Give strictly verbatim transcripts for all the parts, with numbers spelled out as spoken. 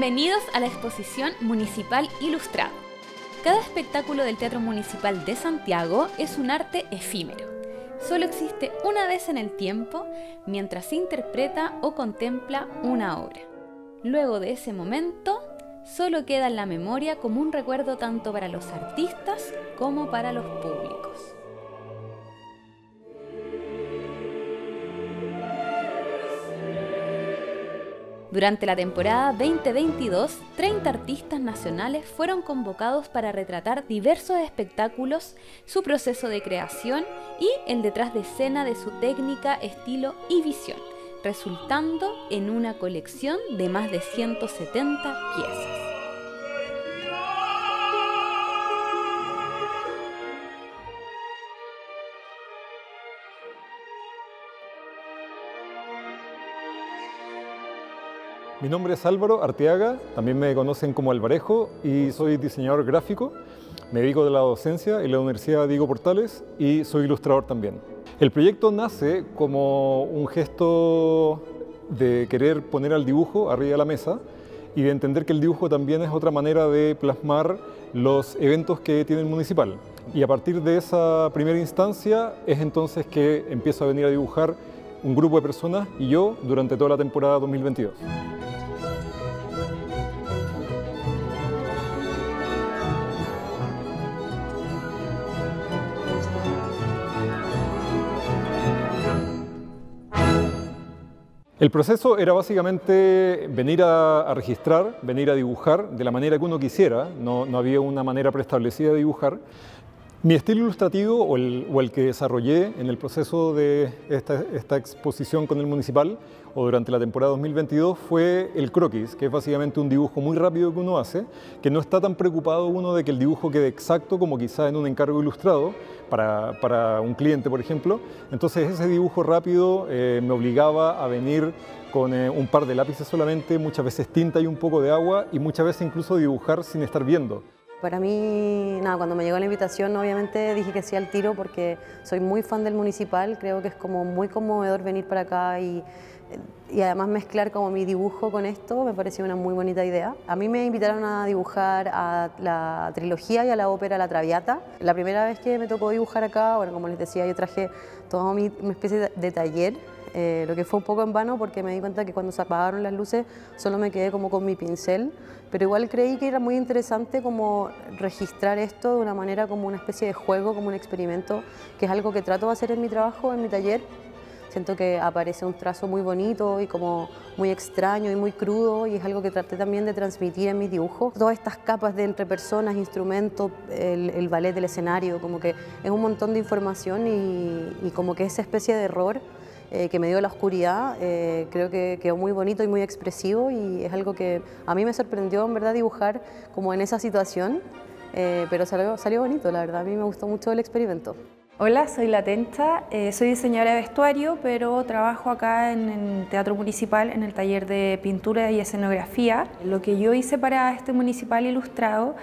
Bienvenidos a la Exposición Municipal Ilustrado. Cada espectáculo del Teatro Municipal de Santiago es un arte efímero. Solo existe una vez en el tiempo mientras se interpreta o contempla una obra. Luego de ese momento, solo queda en la memoria como un recuerdo tanto para los artistas como para los públicos. Durante la temporada veinte veintidós, treinta artistas nacionales fueron convocados para retratar diversos espectáculos, su proceso de creación y el detrás de escena de su técnica, estilo y visión, resultando en una colección de más de ciento setenta piezas. Mi nombre es Álvaro Arteaga, también me conocen como Alvarejo y soy diseñador gráfico, me dedico a la docencia en la Universidad Diego Portales y soy ilustrador también. El proyecto nace como un gesto de querer poner al dibujo arriba de la mesa y de entender que el dibujo también es otra manera de plasmar los eventos que tiene el municipal. Y a partir de esa primera instancia es entonces que empiezo a venir a dibujar un grupo de personas y yo durante toda la temporada dos mil veintidós. El proceso era básicamente venir a, a registrar, venir a dibujar de la manera que uno quisiera, no, no había una manera preestablecida de dibujar. Mi estilo ilustrativo o el, o el que desarrollé en el proceso de esta, esta exposición con el municipal o durante la temporada dos mil veintidós fue el croquis, que es básicamente un dibujo muy rápido que uno hace, que no está tan preocupado uno de que el dibujo quede exacto como quizá en un encargo ilustrado para, para un cliente, por ejemplo. Entonces ese dibujo rápido eh, me obligaba a venir con eh, un par de lápices solamente, muchas veces tinta y un poco de agua y muchas veces incluso dibujar sin estar viendo. Para mí, nada, cuando me llegó la invitación, obviamente dije que sí al tiro porque soy muy fan del municipal, creo que es como muy conmovedor venir para acá y, y además mezclar como mi dibujo con esto, me pareció una muy bonita idea. A mí me invitaron a dibujar a la trilogía y a la ópera La Traviata. La primera vez que me tocó dibujar acá, bueno, como les decía, yo traje toda mi, mi especie de taller, Eh, lo que fue un poco en vano porque me di cuenta que cuando se apagaron las luces solo me quedé como con mi pincel, pero igual creí que era muy interesante como registrar esto de una manera como una especie de juego, como un experimento, que es algo que trato de hacer en mi trabajo, en mi taller. Siento que aparece un trazo muy bonito y como muy extraño y muy crudo y es algo que traté también de transmitir en mis dibujos. Todas estas capas de entre personas, instrumentos, el, el ballet del escenario, como que es un montón de información y, y como que esa especie de error Eh, que me dio la oscuridad, eh, creo que quedó muy bonito y muy expresivo y es algo que a mí me sorprendió en verdad dibujar como en esa situación, eh, pero salió, salió bonito, la verdad, a mí me gustó mucho el experimento. Hola, soy La Tencha, eh, soy diseñadora de vestuario, pero trabajo acá en el Teatro Municipal, en el taller de pintura y escenografía. Lo que yo hice para este municipal ilustrado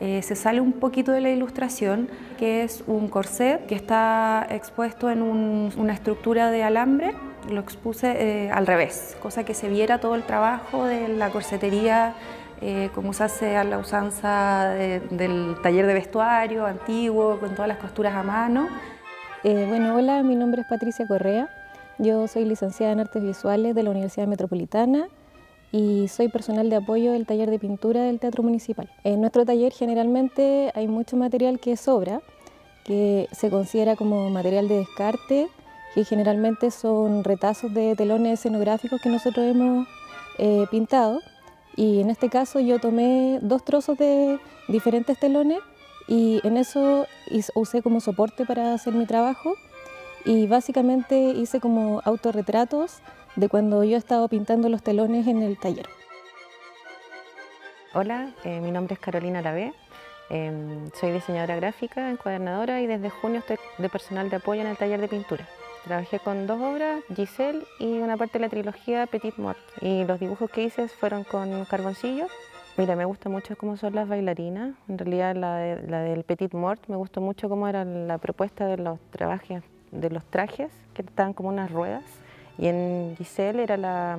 Eh, se sale un poquito de la ilustración, que es un corset que está expuesto en un, una estructura de alambre. Lo expuse eh, al revés, cosa que se viera todo el trabajo de la corsetería, eh, como se hace a la usanza de, del taller de vestuario antiguo, con todas las costuras a mano. Eh, bueno, hola, mi nombre es Patricia Correa, yo soy licenciada en Artes Visuales de la Universidad Metropolitana y soy personal de apoyo del taller de pintura del Teatro Municipal. En nuestro taller generalmente hay mucho material que sobra, que se considera como material de descarte, que generalmente son retazos de telones escenográficos que nosotros hemos eh, pintado. Y en este caso yo tomé dos trozos de diferentes telones y en eso usé como soporte para hacer mi trabajo y básicamente hice como autorretratos de cuando yo he estado pintando los telones en el taller. Hola, eh, mi nombre es Carolina Lavé, eh, soy diseñadora gráfica, encuadernadora y desde junio estoy de personal de apoyo en el taller de pintura. Trabajé con dos obras, Giselle y una parte de la trilogía Petit Mort, y los dibujos que hice fueron con carboncillos. Mira, me gusta mucho cómo son las bailarinas, en realidad la, de, la del Petit Mort me gustó mucho cómo era la propuesta de los, trabajes, de los trajes, que estaban como unas ruedas. Y en Giselle era la,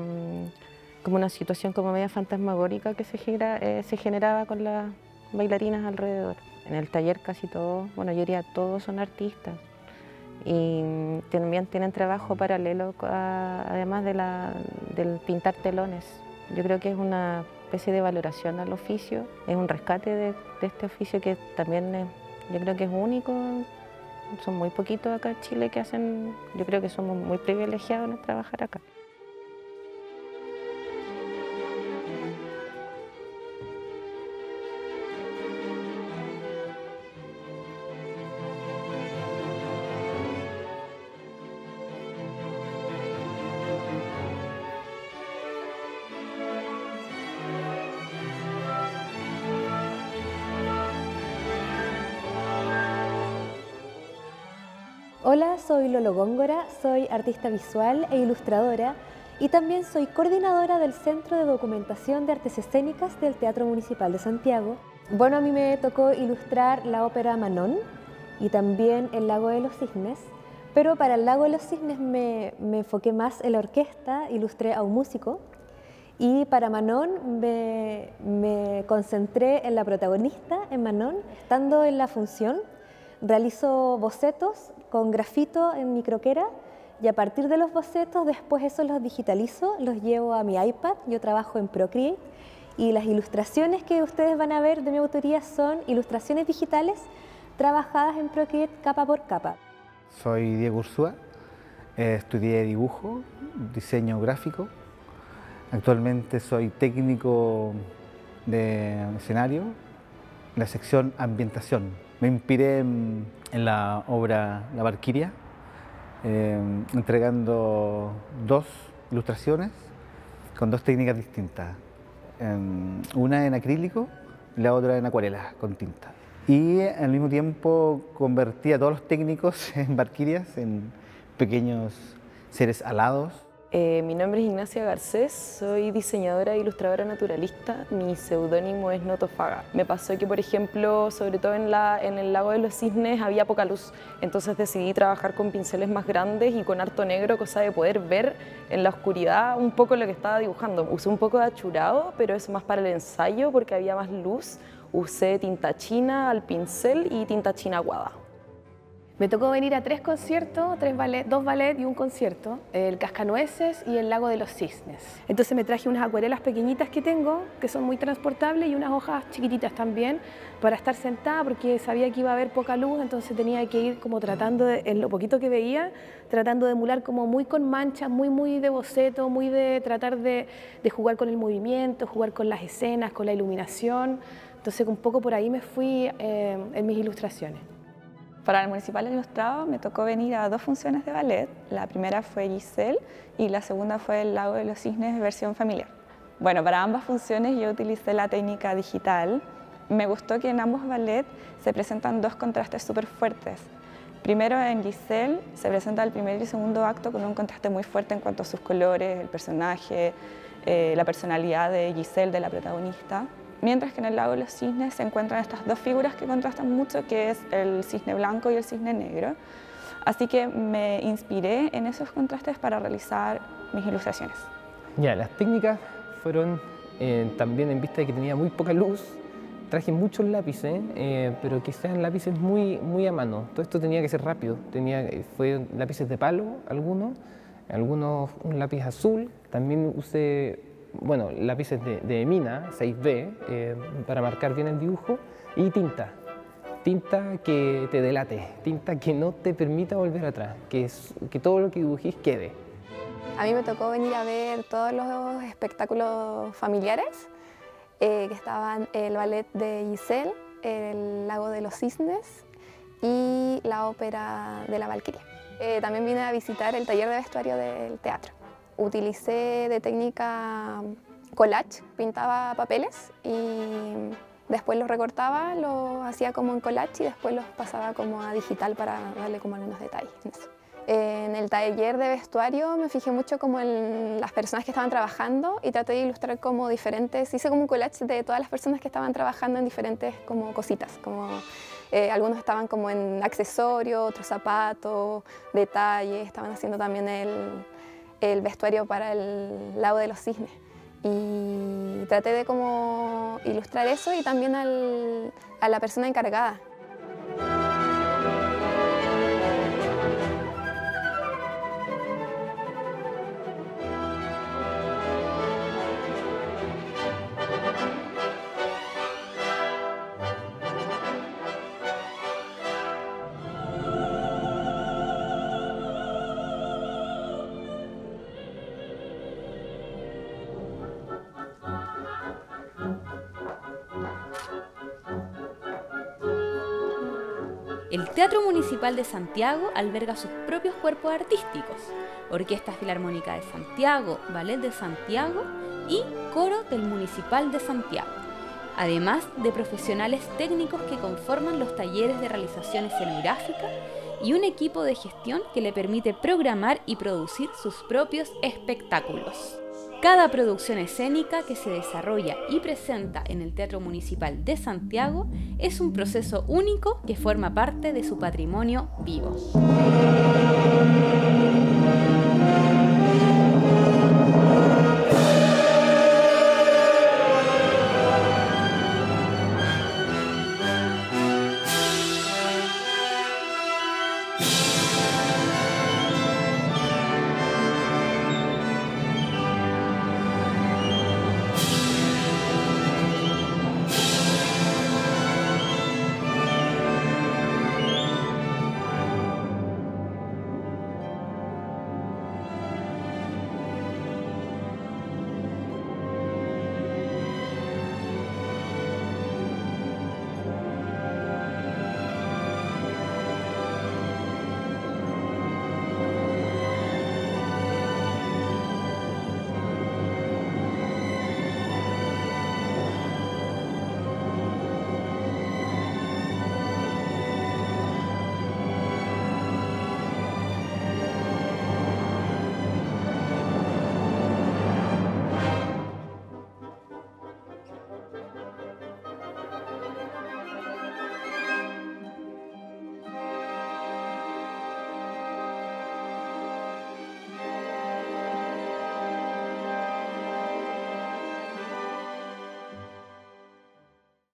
como una situación como media fantasmagórica que se, genera, eh, se generaba con las bailarinas alrededor. En el taller casi todos, bueno, yo diría todos son artistas y también tienen trabajo paralelo a, además de la, del pintar telones. Yo creo que es una especie de valoración al oficio, es un rescate de, de este oficio que también es, yo creo que es único. Son muy poquitos acá en Chile que hacen, yo creo que somos muy privilegiados en trabajar acá. Hola, soy Lolo Góngora, soy artista visual e ilustradora y también soy coordinadora del Centro de Documentación de Artes Escénicas del Teatro Municipal de Santiago. Bueno, a mí me tocó ilustrar la ópera Manón y también el Lago de los Cisnes, pero para el Lago de los Cisnes me, me enfoqué más en la orquesta, ilustré a un músico, y para Manón me, me concentré en la protagonista, en Manón, estando en la función. Realizo bocetos con grafito en mi croquera y a partir de los bocetos después eso los digitalizo, los llevo a mi iPad, yo trabajo en Procreate y las ilustraciones que ustedes van a ver de mi autoría son ilustraciones digitales trabajadas en Procreate capa por capa. Soy Diego Urzúa, eh, estudié dibujo, diseño gráfico, actualmente soy técnico de escenario, la sección ambientación. Me inspiré en la obra La Valquiria, eh, entregando dos ilustraciones con dos técnicas distintas. Eh, una en acrílico y la otra en acuarela, con tinta. Y al mismo tiempo convertí a todos los técnicos en valquirias, en pequeños seres alados. Eh, mi nombre es Ignacia Garcés, soy diseñadora e ilustradora naturalista, mi seudónimo es Notofaga. Me pasó que, por ejemplo, sobre todo en, la, en el Lago de los Cisnes había poca luz, entonces decidí trabajar con pinceles más grandes y con harto negro, cosa de poder ver en la oscuridad un poco lo que estaba dibujando. Usé un poco de achurado, pero es más para el ensayo porque había más luz. Usé tinta china al pincel y tinta china aguada. Me tocó venir a tres conciertos, tres ballet, dos ballet y un concierto, el Cascanueces y el Lago de los Cisnes. Entonces me traje unas acuarelas pequeñitas que tengo, que son muy transportables, y unas hojas chiquititas también, para estar sentada, porque sabía que iba a haber poca luz, entonces tenía que ir como tratando, de, en lo poquito que veía, tratando de emular como muy con manchas, muy, muy de boceto, muy de tratar de, de jugar con el movimiento, jugar con las escenas, con la iluminación. Entonces un poco por ahí me fui eh, en mis ilustraciones. Para el Municipal Ilustrado me tocó venir a dos funciones de ballet. La primera fue Giselle y la segunda fue El Lago de los Cisnes versión familiar. Bueno, para ambas funciones yo utilicé la técnica digital. Me gustó que en ambos ballet se presentan dos contrastes súper fuertes. Primero en Giselle se presenta el primer y segundo acto con un contraste muy fuerte en cuanto a sus colores, el personaje, eh, la personalidad de Giselle, de la protagonista. Mientras que en el Lago de los Cisnes se encuentran estas dos figuras que contrastan mucho, que es el cisne blanco y el cisne negro. Así que me inspiré en esos contrastes para realizar mis ilustraciones. Ya, las técnicas fueron eh, también en vista de que tenía muy poca luz. Traje muchos lápices, eh, pero que sean lápices muy, muy a mano. Todo esto tenía que ser rápido. Tenía, fue lápices de palo, algunos, algunos un lápiz azul. También usé... bueno, lápices de, de mina, seis B, eh, para marcar bien el dibujo, y tinta, tinta que te delate, tinta que no te permita volver atrás, que, es, que todo lo que dibujes quede. A mí me tocó venir a ver todos los espectáculos familiares, eh, que estaban el ballet de Giselle, el Lago de los Cisnes y la ópera de La Valquiria. Eh, también vine a visitar el taller de vestuario del teatro. Utilicé de técnica collage, pintaba papeles y después los recortaba, los hacía como en collage y después los pasaba como a digital para darle como algunos detalles. En el taller de vestuario me fijé mucho como en las personas que estaban trabajando y traté de ilustrar como diferentes, hice como un collage de todas las personas que estaban trabajando en diferentes como cositas, como Eh, algunos estaban como en accesorios, otros zapatos, detalles, estaban haciendo también el... el vestuario para el Lago de los Cisnes y traté de como ilustrar eso y también al, a la persona encargada. El Teatro Municipal de Santiago alberga sus propios cuerpos artísticos, Orquesta Filarmónica de Santiago, Ballet de Santiago y Coro del Municipal de Santiago, además de profesionales técnicos que conforman los talleres de realización escenográfica y un equipo de gestión que le permite programar y producir sus propios espectáculos. Cada producción escénica que se desarrolla y presenta en el Teatro Municipal de Santiago es un proceso único que forma parte de su patrimonio vivo.